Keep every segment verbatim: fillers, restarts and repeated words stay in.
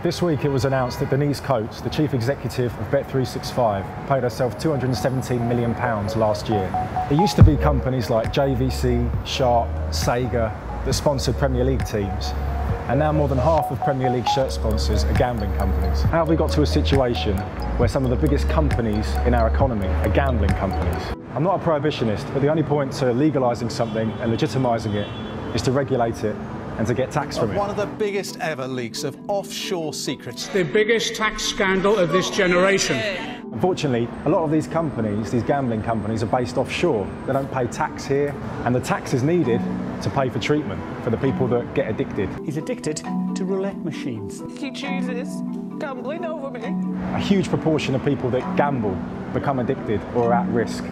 This week it was announced that Denise Coates, the chief executive of Bet three sixty-five, paid herself two hundred and seventeen million pounds last year. It used to be companies like J V C, Sharp, Sega that sponsored Premier League teams. And now more than half of Premier League shirt sponsors are gambling companies. How have we got to a situation where some of the biggest companies in our economy are gambling companies? I'm not a prohibitionist, but the only point to legalising something and legitimising it is to regulate it and to get tax from it. One of the biggest ever leaks of offshore secrets. The biggest tax scandal of this generation. Unfortunately, a lot of these companies, these gambling companies, are based offshore. They don't pay tax here, and the tax is needed to pay for treatment for the people that get addicted. He's addicted to roulette machines. He chooses gambling over me. A huge proportion of people that gamble become addicted or are at risk.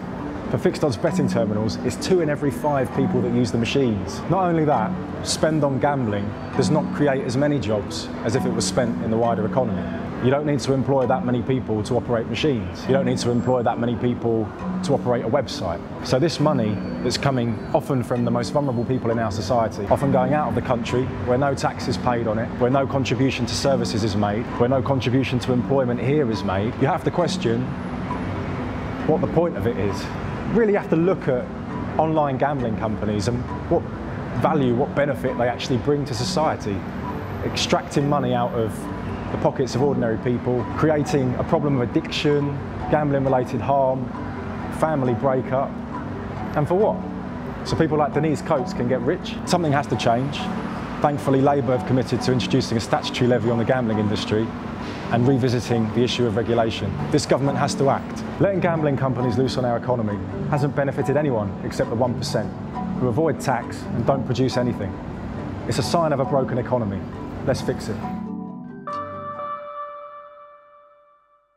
For fixed odds betting terminals, it's two in every five people that use the machines. Not only that, spend on gambling does not create as many jobs as if it was spent in the wider economy. You don't need to employ that many people to operate machines. You don't need to employ that many people to operate a website. So this money that's coming often from the most vulnerable people in our society, often going out of the country where no tax is paid on it, where no contribution to services is made, where no contribution to employment here is made, you have to question what the point of it is. Really have to look at online gambling companies and what value, what benefit they actually bring to society. Extracting money out of the pockets of ordinary people, creating a problem of addiction, gambling-related harm, family breakup, and for what? So people like Denise Coates can get rich. Something has to change. Thankfully, Labour have committed to introducing a statutory levy on the gambling industry and revisiting the issue of regulation. This government has to act. Letting gambling companies loose on our economy hasn't benefited anyone except the one percent who avoid tax and don't produce anything. It's a sign of a broken economy. Let's fix it.